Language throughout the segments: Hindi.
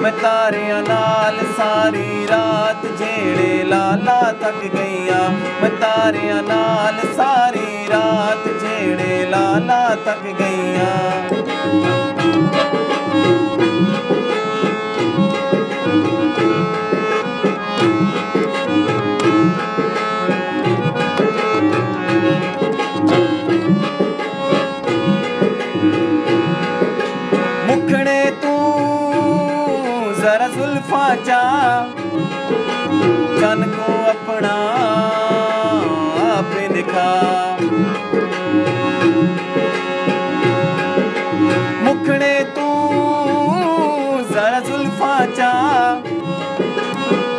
मैं तारिया नाल सारी रात जेड़े लाला थक गईया, मैं तारिया नाल सारी रात जेड़े लाला थक गईया। मुखड़े तू जरा जुल्फा चा चन को अपना आप दिखा। मुखड़े तू जरा जुल्फा चा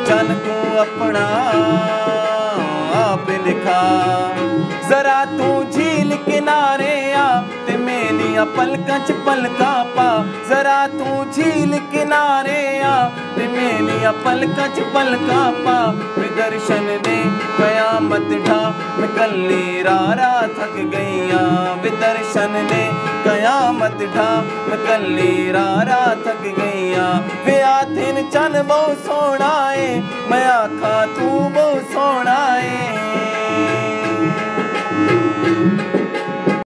चन को अपना आप दिखा। जरा तू झील किनारे आ ते मेरिया पलकां च पलका पा। जरा तू झील किनारे आ ते मेरिया पलकां च पलका पा। मैं दर्शन दे कयामत ढा मैं कल्ली रारा थक गईया। वे दर्शन दे कयामत ढा मैं कल्ली रारा थक गईया। वे आथिन चन बहु सोना है मैं आखा तू बहु सोना है।